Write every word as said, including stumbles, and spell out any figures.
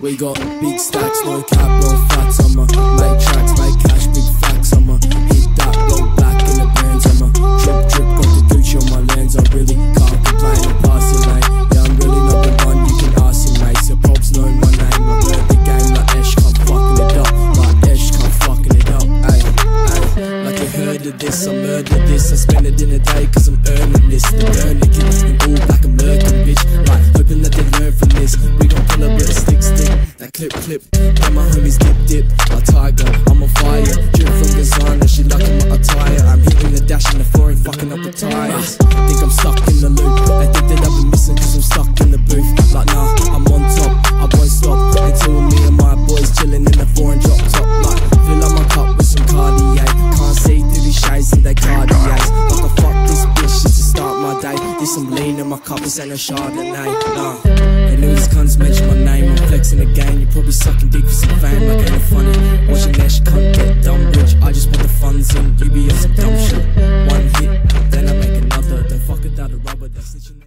We got big stacks, no cap, no facts. I'ma make tracks, make cash, big facts. I'ma hit that, blow back in the bands. I'ma drip, drip, got the Gucci on my lens. I really can't complain, I'm passing, mate. Yeah, I'm really not the one you can ask him, mate. So pops know my name, I heard the game like Esh, can't fucking it up. Like Esh, can't fucking it up, ayy, ayy. Like you heard of this, I murdered this. I spend it in a day cause I'm earning this. The burner gives me all back, I'm lurking, bitch. Like, hoping that they learn from this. We gon' pull up with a stick, stick. That clip, clip, and my homies dip, dip. My tiger, I'm on fire. Drip from Ghazana, she liking my attire. I'm hitting the dash in the floor and fucking up the tires. Think I'm stuck in the loop. They think that I've been missing cause I'm stuck in the booth. Like nah, I'm on top, I won't stop. Until me and my boys chilling in the foreign drop top. Like, fill up my cup with some Cartier. Can't see through these shades and they Cartiers. Like I fuck this bitch just to start my day. There's some lean in my cup, this ain't a Chardonnay, nah. And all these cunts mention my name, I'm flexing the game. You're probably sucking dick for some fame, like ain't it funny? Watching Nash cunt get dumb rich. I just put the funds in, you be on some dumb shit. One hit, then I make another. Don't fuck it out of rubber, that's snitching.